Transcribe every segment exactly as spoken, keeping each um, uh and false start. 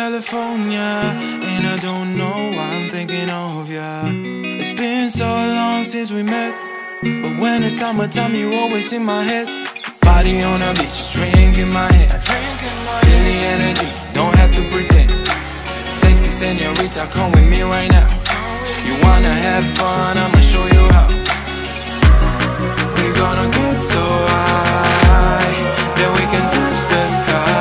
California, and I don't know why I'm thinking of ya. It's been so long since we met, but when it's summertime, you always in my head. Body on a beach, drink in my head, feel the energy, don't have to pretend. Sexy senorita, come with me right now. You wanna have fun, I'ma show you how. We're gonna get so high that we can touch the sky.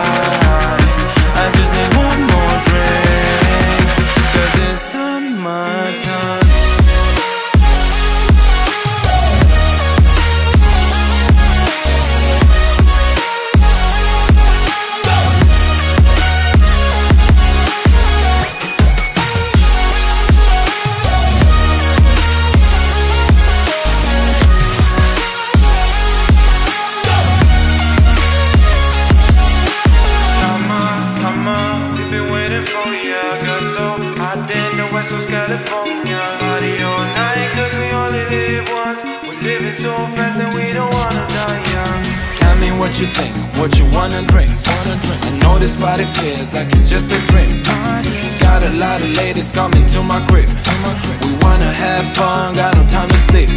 What you think, what you wanna drink, I know this body feels like it's just a dream. Got a lot of ladies coming to my crib. We wanna have fun, got no time to sleep.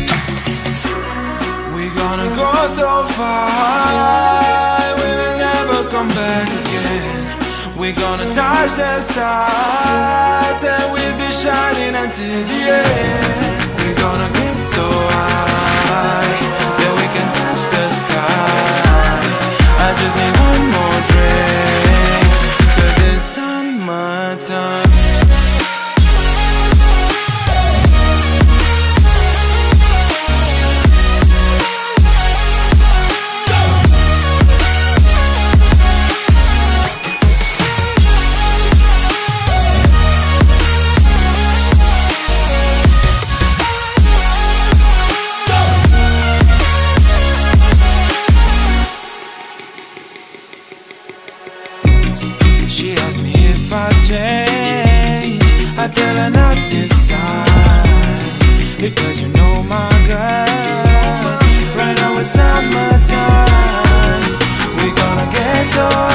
We're gonna go so far, we will never come back again. We're gonna touch the stars, and we'll be shining until the end. We're gonna get so high that we can touch the sky. I just need one more drink, 'cause it's summertime. Because you know my girl, right now it's summertime. We're gonna get so